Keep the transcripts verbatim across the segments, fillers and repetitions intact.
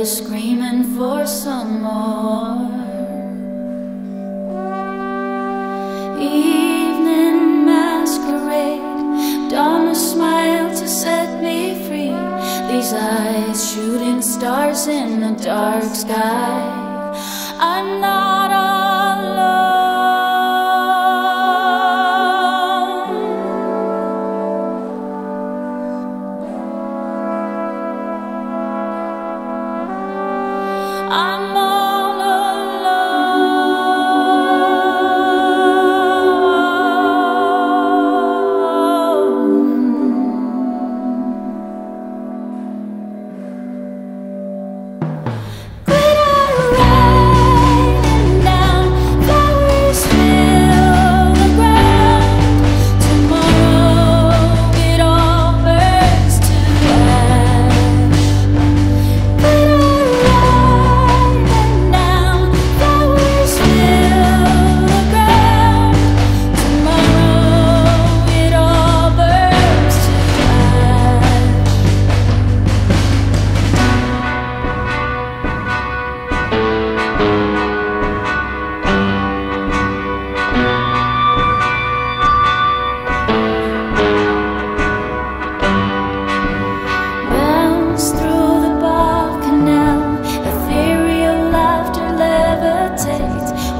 is screaming for some more. Evening masquerade, dawn a smile to set me free. These eyes shooting stars in the dark sky. I'm not I'm all alone. Glitter rising down, flowers fill the ground. Tomorrow it all burns to ash. Glitter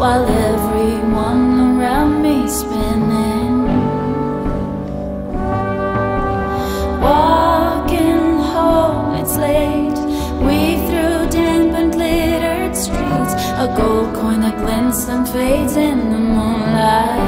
while everyone around me spinning. Walking home, it's late. Weave through damp and littered streets. A gold coin that glints and fades in the moonlight.